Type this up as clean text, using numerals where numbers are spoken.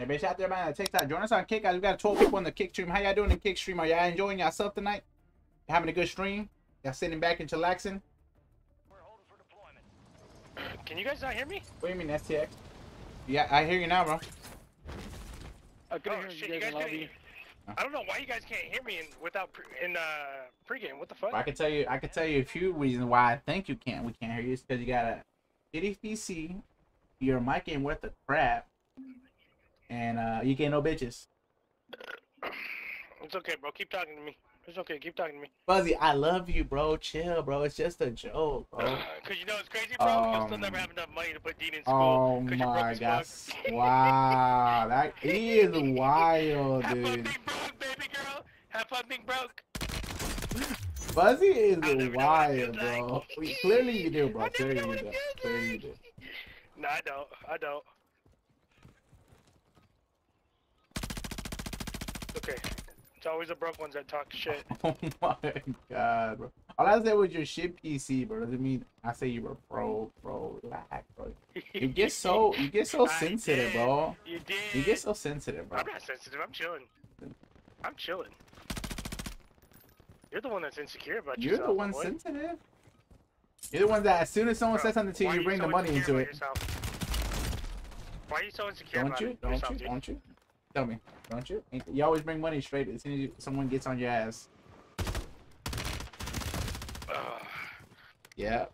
Everybody shout out to everybody on TikTok. Join us on Kick, guys. We got 12 people on the Kick stream. How y'all doing in Kick stream? Are y'all enjoying yourself tonight? Y'all having a good stream? Y'all sitting back and chillaxing? We're holding for deployment. Can you guys not hear me? What do you mean, S.T.X.? Yeah, I hear you now, bro. I don't know why you guys can't hear me in pregame. What the fuck? Well, I can tell you a few reasons why I think we can't hear you. It's because you got a shitty PC, your mic ain't worth a crap, and you can't no bitches. It's okay, bro. Keep talking to me. It's okay. Keep talking to me. Fuzzy, I love you, bro. Chill, bro. It's just a joke, bro. Cause you know it's crazy, bro. You'll still never have enough money to put Dean in school. Oh my God! Wow, that is wild, dude. Have fun being broke, baby girl. Have fun being broke. Fuzzy is wild, bro. Like. Clearly you do, bro. Clearly you do. No, I don't. I don't. Okay. It's always the broke ones that talk shit. Oh my God, bro. All I said was your shit PC, bro. Doesn't mean I say you were broke, bro. Relax, bro. You get so sensitive, bro. You did. You get so sensitive, bro. I'm not sensitive. I'm chilling. I'm chilling. You're the one that's insecure about yourself. You're the one sensitive. You're the one that as soon as someone says something to you, you bring the money into it. Why are you so insecure about yourself? Don't you? Tell me, don't you? You always bring money straight as soon as someone gets on your ass. Yeah.